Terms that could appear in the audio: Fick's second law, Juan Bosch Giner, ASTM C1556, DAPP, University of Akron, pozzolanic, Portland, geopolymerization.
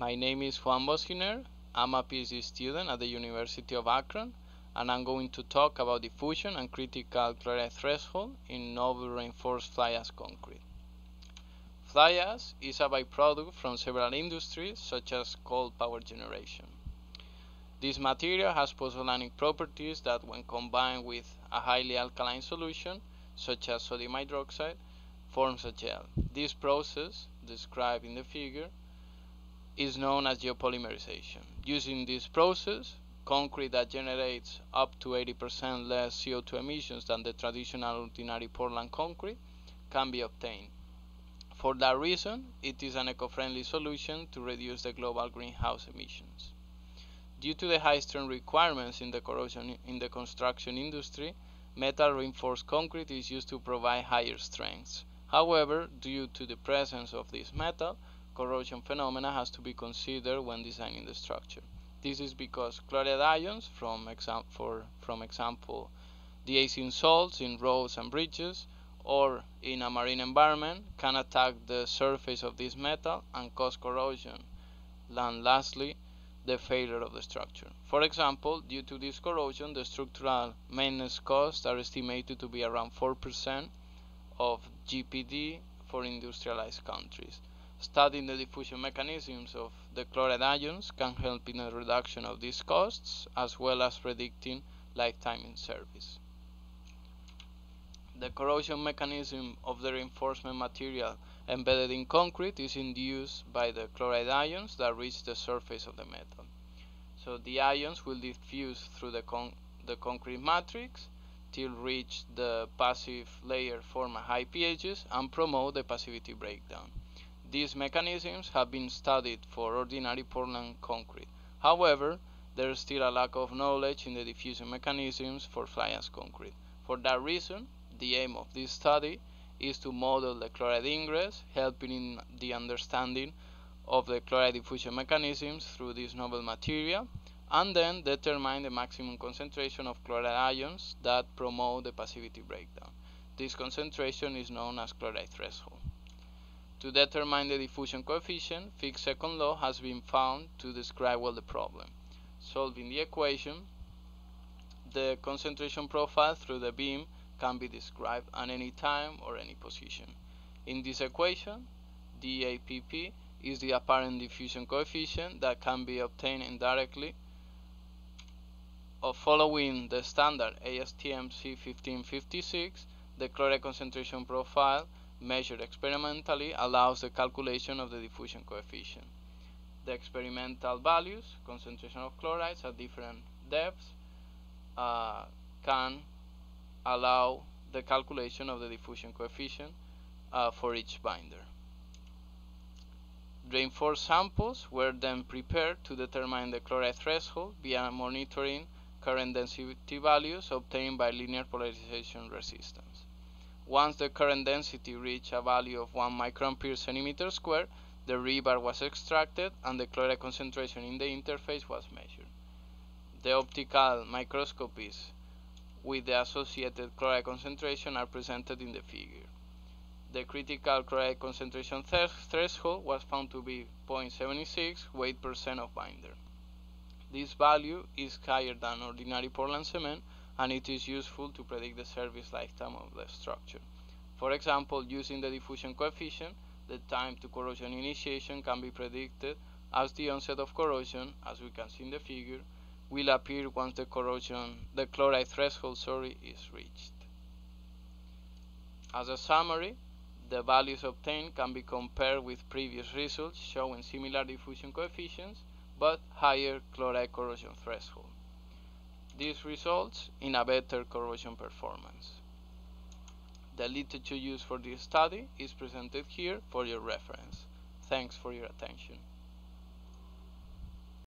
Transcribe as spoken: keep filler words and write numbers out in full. My name is Juan Bosch Giner. I'm a PhD student at the University of Akron, and I'm going to talk about diffusion and critical chloride threshold in novel reinforced fly ash concrete. Fly ash is a byproduct from several industries, such as coal power generation. This material has pozzolanic properties that, when combined with a highly alkaline solution, such as sodium hydroxide, forms a gel. This process, described in the figure, is known as geopolymerization. Using this process, concrete that generates up to eighty percent less C O two emissions than the traditional ordinary Portland concrete can be obtained. For that reason, it is an eco-friendly solution to reduce the global greenhouse emissions. Due to the high strength requirements in the corrosion in the construction industry, metal reinforced concrete is used to provide higher strengths. However, due to the presence of this metal, corrosion phenomena has to be considered when designing the structure. This is because chloride ions, from, exam for, from example, deacin salts in roads and bridges, or in a marine environment, can attack the surface of this metal and cause corrosion, and lastly, the failure of the structure. For example, due to this corrosion, the structural maintenance costs are estimated to be around four percent of G P D for industrialized countries. Studying the diffusion mechanisms of the chloride ions can help in the reduction of these costs, as well as predicting lifetime in service. The corrosion mechanism of the reinforcement material embedded in concrete is induced by the chloride ions that reach the surface of the metal. So the ions will diffuse through the, con the concrete matrix till reach the passive layer, form at high pHs, and promote the passivity breakdown. These mechanisms have been studied for ordinary Portland concrete. However, there is still a lack of knowledge in the diffusion mechanisms for fly ash concrete. For that reason, the aim of this study is to model the chloride ingress, helping in the understanding of the chloride diffusion mechanisms through this novel material, and then determine the maximum concentration of chloride ions that promote the passivity breakdown. This concentration is known as chloride threshold. To determine the diffusion coefficient, Fick's second law has been found to describe well the problem. Solving the equation, the concentration profile through the beam can be described at any time or any position. In this equation, D A P P is the apparent diffusion coefficient that can be obtained indirectly of following the standard A S T M C fifteen fifty-six. The chloride concentration profile measured experimentally allows the calculation of the diffusion coefficient. The experimental values, concentration of chlorides at different depths, uh, can allow the calculation of the diffusion coefficient uh, for each binder. Reinforced samples were then prepared to determine the chloride threshold via monitoring current density values obtained by linear polarization resistance. Once the current density reached a value of one micron per centimeter square, the rebar was extracted and the chloride concentration in the interface was measured. The optical microscopies with the associated chloride concentration are presented in the figure. The critical chloride concentration th threshold was found to be zero point seven six weight percent of binder. This value is higher than ordinary Portland cement, and it is useful to predict the service lifetime of the structure. For example, using the diffusion coefficient, the time to corrosion initiation can be predicted, as the onset of corrosion, as we can see in the figure, will appear once the corrosion, the chloride threshold, sorry, is reached. As a summary, the values obtained can be compared with previous results showing similar diffusion coefficients but higher chloride corrosion threshold. This results in a better corrosion performance. The literature used for this study is presented here for your reference. Thanks for your attention.